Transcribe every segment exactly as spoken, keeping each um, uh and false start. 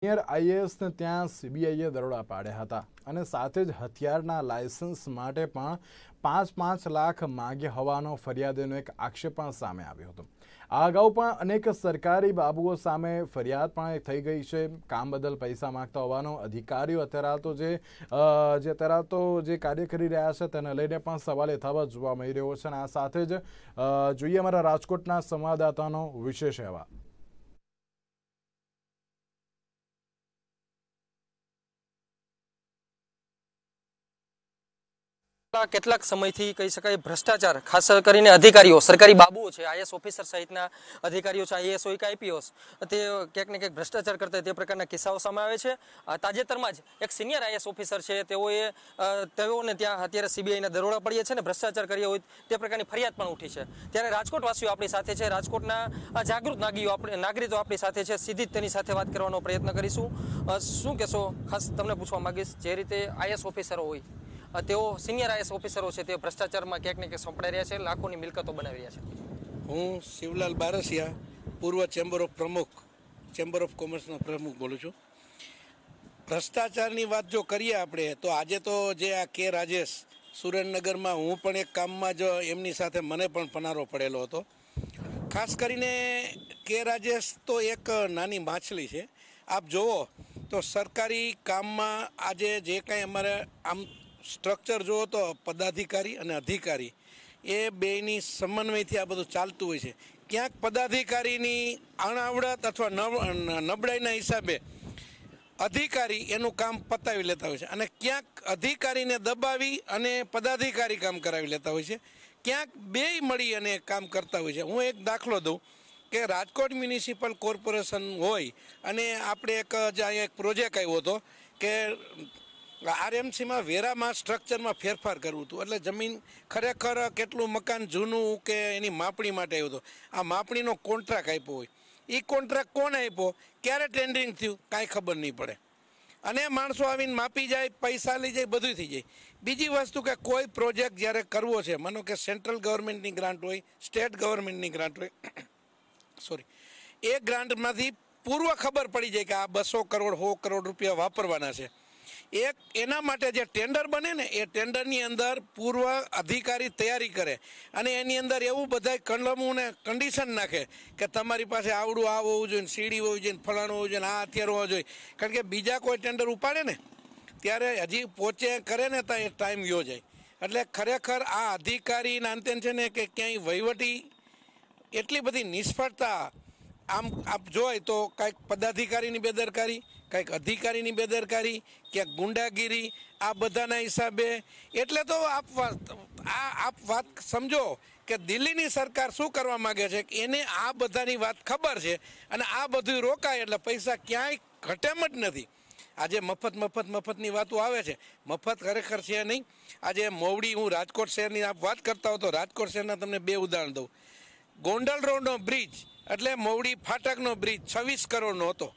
Senior IAS ने त्यां सीबीआईए दरोड़ा पाड्या हता अने साथे ज हथियारना लायसन्स माटे पण पांच पांच लाख मांग्या होवानो फरियादीनो एक आक्षेप पण सामे आव्यो हतो। आ अगाऊ पण अनेक सरकारी बाबुओ सामे फरियाद पण थई गई छे। काम बदल पैसा मांगता होवानो अधिकारीओ अत्यारे तो जे जे अत्यारे तो जे कार्य करी रह्या छे तेने लईने पण सवाल यथावत जोवा मळी रह्यो छे। आ साथे ज जोईए अमारा राजकोटना संवाददातानो विशेष अहवाल। केटलाक समयथी कही शकाय भ्रष्टाचार खास करीने अधिकारीओ सरकारी बाबुओ छे आईएएस ऑफिसर सहितना अधिकारीओ छे आईएएस होय के आईपीएस ते केक ने केक भ्रष्टाचार करता है ते प्रकारना किस्साओ सामे आवे छे। ताजेतरमां ज एक सीनियर आईएएस ऑफिसर छे तेओए तेओने त्यां हत्यारे सीबीआईना दरोड़ा पड्या छे ने भ्रष्टाचार कर्यो होय ते प्रकारनी फरियाद पण उठी छे। त्यारे राजकोटवासीओ आपणी साथे छे, राजकोटना जागृत नागरिको आपणे नागरिको आपणी साथे छे। सीधी तेनी साथे वात करवानो प्रयत्न करीशुं। शुं कहेशो खास तमने पूछवा मांगीश जे रीते आईएएस ऑफिसर होय तेओ सीनियर आईएएस ऑफिसरो छे ते भ्रष्टाचारमा क्यांक ने क्यांक संपडाई रह्या छे, लाखोनी मिलकतो बनावी रह्या छे। हूँ शिवलाल बारसिया पूर्व चेम्बर ऑफ प्रमुख चेम्बर ऑफ कॉमर्सना प्रमुख बोलूँ छूँ। भ्रष्टाचारनी वात जो करीए आपणे तो आजे तो जे आ के राजेश सुरेन्द्रनगरमां हूँ पण एक काममां जो एमनी साथे मने पण पनारो पडेलो हतो। खास करीने के राजेश तो एक नानी माछली छे। आप जोवो तो सरकारी काममां आजे जे कांई अमारे आम स्ट्रक्चर जो तो पदाधिकारी अने अधिकारी ए बेनी समन्वयथी आ बधुं चालतुं होय छे। क्यांक पदाधिकारीनी अणावडत अथवा नबळाईना हिसाबे अधिकारी एनुं काम पतावी लेता होय छे अने क्यांक अधिकारीने दबावी अने पदाधिकारी काम करावी लेता होय छे। क्यांक बेय मळी अने काम करता होय छे। हूँ एक दाखलो दऊं के राजकोट म्युनिसिपल कोर्पोरेशन होय अने आपणे एक जे एक प्रोजेक्ट आव्यो हतो के आरएमसी में वेरा में स्ट्रक्चर में फेरफार करवू हतुं एटले जमीन खरेखर केटलुं मकान जूनू के एनी मापणी माटे आव्यो हतो। आ मापणीनो कॉन्ट्राक्ट आप्यो होय ई कॉन्ट्राक्ट कोण आप्यो क्यारे टेन्डरिंग थयुं कांई खबर नहीं पड़े अने माणसो आवीने मापी जाय पैसा लई जाय बधुं थई जाय। बीजी वस्तु के कोई प्रोजेक्ट ज्यारे करवो छे मानो के सेंट्रल गवर्नमेंटनी ग्रांट होय स्टेट गवर्नमेंटनी ग्रांट होय सॉरी ए ग्रांटमांथी पूर्व खबर पड़ी जाए कि आ बसो करोड़ सौ करोड़ रुपया वापरवाना छे। एक एना माटे जे टेंडर बने ने ए टेंडरनी अंदर पूर्व अधिकारी तैयारी करे अने एनी अंदर एवं बधाय कलमों ने कंडीशन नाखे के तमारी पासे आवडू आ होवुं जोईए सीडी होवी जोईए फलाणो होवुं जोईए आ हथियार होवा जोईए कारण के बीजा कोई टेंडर उपाड़े ने त्यारे हजी पहोंचे करे ने तो टाइम व्यो जाय। एटले खरेखर आ अधिकारी नांतेन छे ने के क्यांय वहीवटी एटली बधी निष्फळता आम आप जोए तो कंईक पदाधिकारीनी बेदरकारी कंईक अधिकारीनी बेदरकारी क्यांक गुंडागिरी आ बधाना हिसाबे एटले तो आप वात आ आप वात समझो के दिल्लीनी सरकार शुं करवा मांगे छे के एने आ बधानी वात खबर छे अने आ बधुं रोकाय एटले पैसा क्यांय घटेम ज नथी। आजे मफत मफत मफतनी वातो आवे छे, मफत खरेखर छे नहीं। आजे मोवड़ी हूँ राजकोट शहेरनी आप वात करता हो तो राजकोट शहेरना तमने बे उदाहरण दऊं। गोंडल रोडनो ब्रिज एटले मोवड़ी फाटकनो ब्रिज छवीस करोड़नो हतो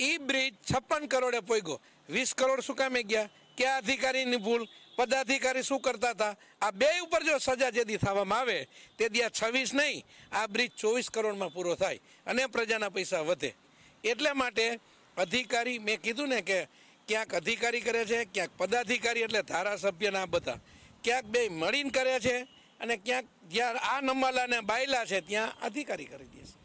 ई ब्रिज छप्पन करोड़े पोग्यो। वीस करोड़ शुं कामे गया? क्या अधिकारीनी भूल? पदाधिकारी शुं करता था? आ बे उपर जो सजा जेदी थवामां आवे ते दी आ छवीस नहीं आ ब्रिज चोवीस करोड़मां पूरो थाय अने प्रजाना पैसा वधे। एटले माटे अधिकारी मैं कीधुं ने के क्यांक अधिकारी करे छे क्यांक पदाधिकारी एटले धारासभ्यना बधा क्यांक बे मळीने करे छे अने क्यांक ज्यां आ नमाला ने बायला छे त्यां अधिकारी करी दे छे।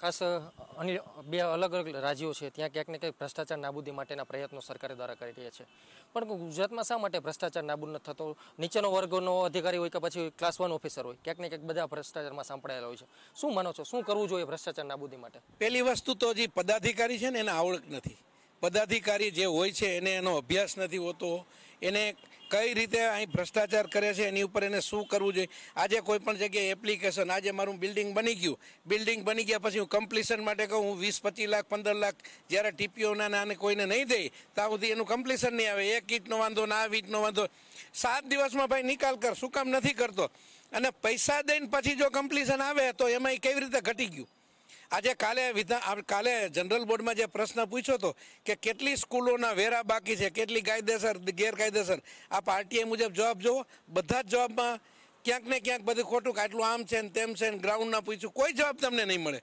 खास अने बे अलग अलग राज्यों है त्यां क्यांक ने क्यांक भ्रष्टाचार नाबूदी माटेना प्रयत्नों सरकार द्वारा करी रह्या छे पण गुजरात में शा माटे भ्रष्टाचार नाबूद न थतो? नीचेनो वर्गनो अधिकारी होय के पछी क्लास वन ऑफिसर होय क्यांक ने क्यांक बधा भ्रष्टाचार में संपड़ायेला होय छे। शुं मानो छो शुं करवुं जोईए भ्रष्टाचार नाबूदी माटे? पहेली वस्तु तो जे पदाधिकारी छे ने एने आवडत नथी। पदाधिकारी जे होय छे एने एनो अभ्यास नथी होतो एने कई रीते अहीं भ्रष्टाचार करे छे एनी उपर एने शुं करवुं जोईए। आजे कोईपण जग्याए एप्लिकेशन आजे मारुं बिल्डिंग बनी गयुं बिल्डिंग बनी गया पछी हूँ कम्प्लीसन माटे कहूँ हूँ वीस पच्चीस लाख पंदर लाख ज्यारे टीपीओना नाने कोईने नहीं दई त्यां सुधी एनुं कम्प्लीसन नहीं आवे। एक ईंटनो वांधो ना वीटनो वांधो सात दिवसमां भाई निकाल कर शुं काम नथी करतो अने पैसा दईने पछी जो कम्प्लीसन आवे तो एमां केवी रीते घटी गयुं। आजे काले विधा काले जनरल बोर्ड में जो प्रश्न पूछो तो कि केटली स्कूलोना वेरा बाकी है केटली कायदेसर गैरकायदेसर आप आरटीआई मुजब जवाब जो बधा जवाब में क्यांक ने क्यांक बधुं खोटुं आटलुं आम छे तेम छे ग्राउंड ना पूछ्युं कोई जवाब तमने नहीं मळे।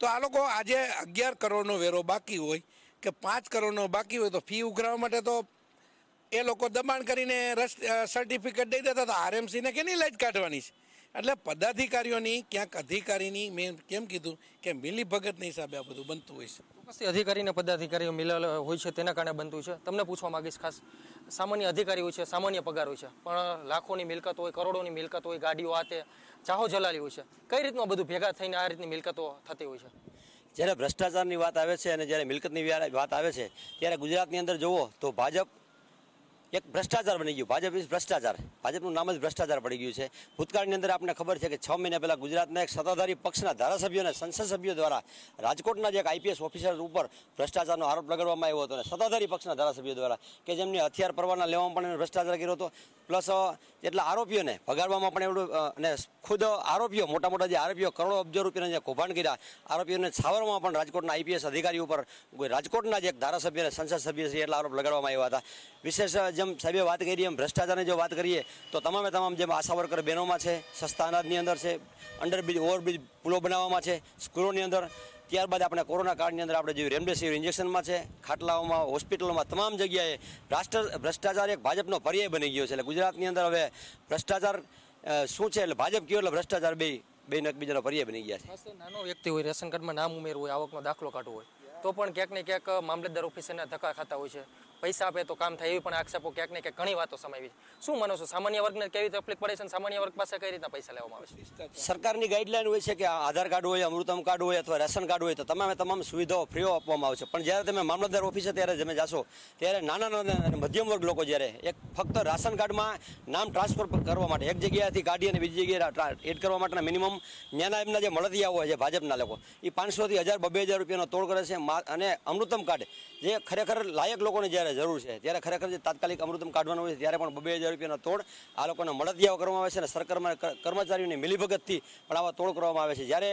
तो आ लोग आज अगियार करोड़नो वेरो बाकी हो के पांच करोड़नो बाकी हो तो फी उघरावा माटे तो ए लोग दबाण करीने सर्टिफिकेट दई देता तो आरएमसी ने केनी लाज काढवानी छे। एटले पदाधिकारीओनी क्यांक अधिकारीनी में केम कीधुं के मिली भगतनी हिसाबे आ बधुं बनतुं होय छे। ચોક્કસથી अधिकारी ने पदाधिकारी मिलेल होय छे तेना कारणे बनतुं होय छे। तमने पूछवा मांगीश खास, सामान्य अधिकारी होय छे, सामान्य पगार होय छे, पण लाखोनी मिलकत होय, करोड़ोनी मिलकत होय, गाडीओ आते चाहो जलाली होय छे। कई रीतनो बधुं भेगा थईने आ रीतनी मिलकतो थती होय छे। જ્યારે ભ્રષ્ટાચારની વાત આવે છે અને જ્યારે મિલકતની વાત આવે છે ત્યારે ગુજરાતની અંદર જોવો તો ભાજપ એક ભ્રષ્ટાચાર બની ગયું। ભાજપ ઇઝ ભ્રષ્ટાચાર, ભાજપનું નામ જ ભ્રષ્ટાચાર પડી ગયું છે। ભૂતકાળની અંદર આપણને ખબર છે કે છ મહિના પહેલાં ગુજરાતના એક સત્તાધારી પક્ષના ધારાસભ્યો અને સંસદ સભ્યો દ્વારા રાજકોટના જે એક આઈપીએસ ઓફિસર ઉપર ભ્રષ્ટાચારનો આરોપ લગાડવામાં આવ્યો હતો અને સત્તાધારી પક્ષના ધારાસભ્યો દ્વારા કે જેમને હથિયાર પરવાના લેવામાં પણ એમણે ભ્રષ્ટાચાર કર્યો હતો, પ્લસ એટલા આરોપીઓને ભગાડવામાં પણ એવડું, અને ખુદ આરોપીઓ મોટા મોટા જે આરોપીઓ કરોડો અબજો રૂપિયાના જે કૌભાંડ કર્યા આરોપીઓને છાવરવામાં પણ રાજકોટના આઈપીએસ અધિકારી ઉપર રાજકોટના જે એક ધારાસભ્ય અને સંસદ સભ્યશ્રી એટલા આરોપ લગાડવામાં આવ્યા હતા। વિશેષ જેમ સાહેબે વાત કરી એમ ભ્રષ્ટાચારની જો વાત કરીએ તો તમામે તમામ જેમ આશા વર્કર બહેનોમાં છે, સસ્તા અનાજની અંદર છે, અંડરબ્રિજ ઓવરબ્રિજ પુલો બનાવવામાં છે, સ્કૂલોની અંદર, ત્યારબાદ આપણે કોરોના કાળની અંદર આપણે જોયું રેમડેસિવિર ઇન્જેક્શનમાં છે, ખાટલાઓમાં, હોસ્પિટલોમાં, તમામ જગ્યાએ ભ્રષ્ટ ભ્રષ્ટાચાર એક ભાજપનો પર્યાય બની ગયો છે। એટલે ગુજરાતની અંદર હવે ભ્ષ્ટાચાર શું છે, એટલે ભાજપ કયો એટલે ભ્રષ્ટાચાર બે બેને એકબીજાનો પર્યાય બની ગયા છે। ખાસ નાનો વ્યક્તિ હોય, રેશન કાર્ડમાં નામ ઉમેરવું હોય, આવકનો દાખલો કાઢવો હોય તો પણ ક્યાંક ને ક્યાંક મામલતદાર ઓફિસરના ધક્કા ખાતા હોય છે, પૈસા આપે તો કામ થાય એવી પણ આક્ષેપો ક્યાંક ને ક્યાંક ઘણી વાતો સમાવી છે। શું માનો છો, સામાન્ય વર્ગને કેવી તકલીફ પડે છે અને સામાન્ય વર્ગ પાસે કઈ રીતના પૈસા લેવામાં આવે છે? સરકારની ગાઈડલાઈન હોય છે કે આધાર કાર્ડ હોય, અમૃતમ કાર્ડ હોય અથવા રેશન કાર્ડ હોય તો તમામે તમામ સુવિધાઓ ફ્રીઓ આપવામાં આવે છે, પણ જ્યારે તમે મામલતદાર ઓફિસે ત્યારે તમે જાશો ત્યારે નાના નાના મધ્યમ વર્ગ લોકો જ્યારે એક ફક્ત રાશન કાર્ડમાં નામ ટ્રાન્સફર કરવા માટે એક જગ્યાએથી કાઢી અને બીજી જગ્યાએ એડ કરવા માટેના મિનિમમ ન્યાના એમના જે મળતિયા હોય છે ભાજપના લોકો એ પાંચસોથી હજાર બબે હજાર રૂપિયાનો તોડ કરે છે। અને અમૃતમ કાર્ડ જે ખરેખર લાયક લોકોને જ્યારે જરૂર છે ત્યારે ખરેખર જે તાત્કાલિક અમૃતમ કાઢવાનું હોય છે ત્યારે પણ બે હજાર રૂપિયાનો તોડ આ લોકોને મળતિયાઓ કરવામાં આવે છે અને સરકારમાં કર્મચારીઓની મિલીભગતથી પણ આવા તોડ કરવામાં આવે છે। જ્યારે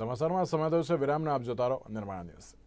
સમાચારમાં સમય થયો છે વિરામના, આપ જોતા રહો નિર્માણ ન્યૂઝ।